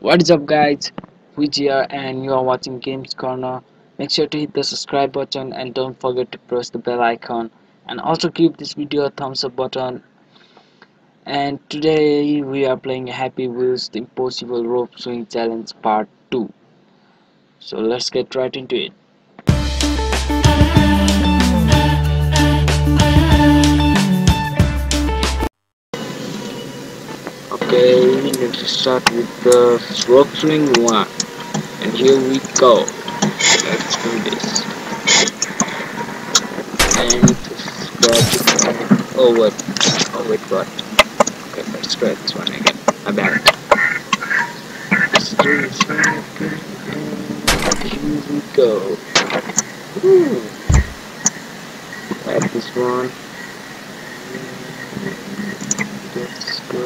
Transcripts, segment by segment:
What is up guys, Wiz here and you are watching Games Corner. Make sure to hit the subscribe button and don't forget to press the bell icon, and also give this video a thumbs up button. And today we are playing Happy Wheels, the Impossible Rope Swing Challenge Part 2. So let's get right into it. Okay, we need to start with the rope swing one, and here we go. Let's do this, and scratch. Oh what? Oh wait, what? Okay, let's try this one again. My bad. Let's do this one again. And here we go. Woo! Add this one. Let's go.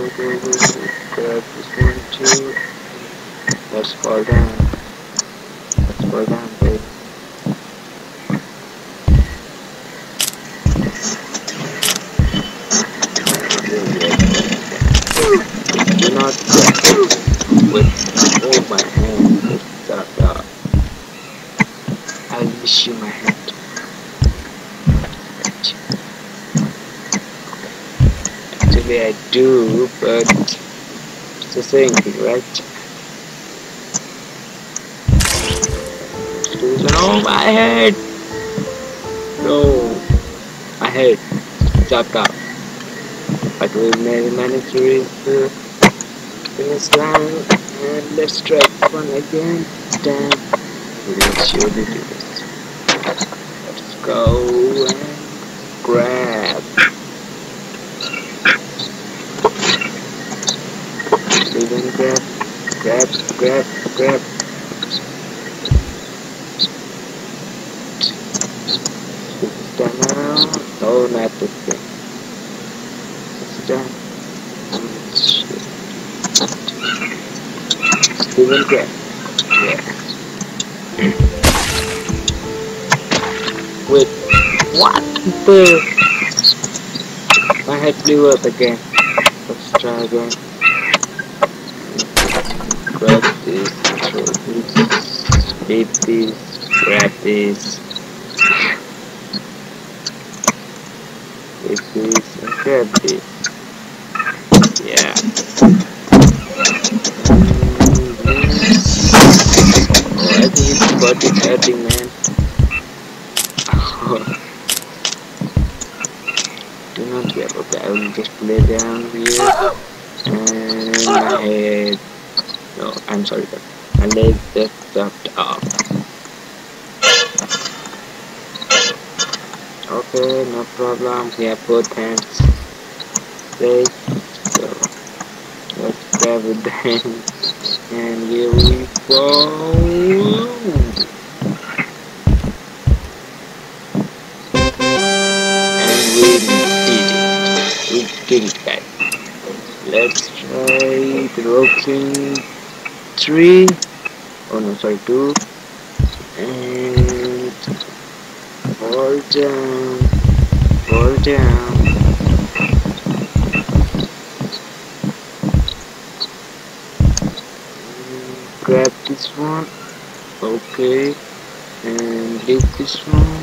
Grab this one too. Let's fall down. Let's fall down, babe. Do not get with all my hand. I'll miss you, my hand. Actually, I do, but. The same thing, right? Oh my head! No, my head chopped up. But we managed to reach the finish line, and let's try this one again. Damn, we'll surely do this. Let's go and grab. Even grab. Sit down. No, not this thing. Sit down. Shit. Even grab. Yeah. Wait. What the? My head blew up again. Let's try again. Grab this, throw this, flip this, grab this, flip this, and grab this. Yeah. Oh, I think it's body cutting, man. Do not grab. Okay, I will just lay down here and my head. No, I'm sorry, but my leg just dropped off. Okay, no problem. We have both hands. So let's grab with the hands. And here we go. And we did it. We did it, guys. Let's try the rope swing. 3, oh no, sorry, 2, and fall down, and grab this one, okay, and hit this one,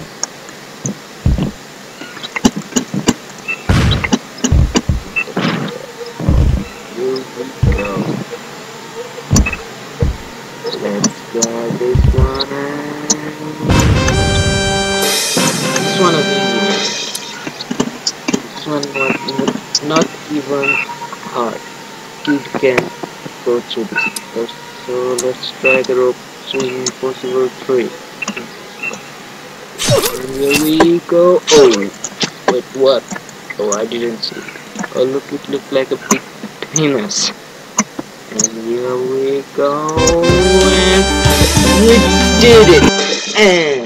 go to this. So let's try the rope swing Impossible 3. And here we go. Oh wait, what? Oh, I didn't see. Oh look, it looked like a big penis. And here we go, and we did it. And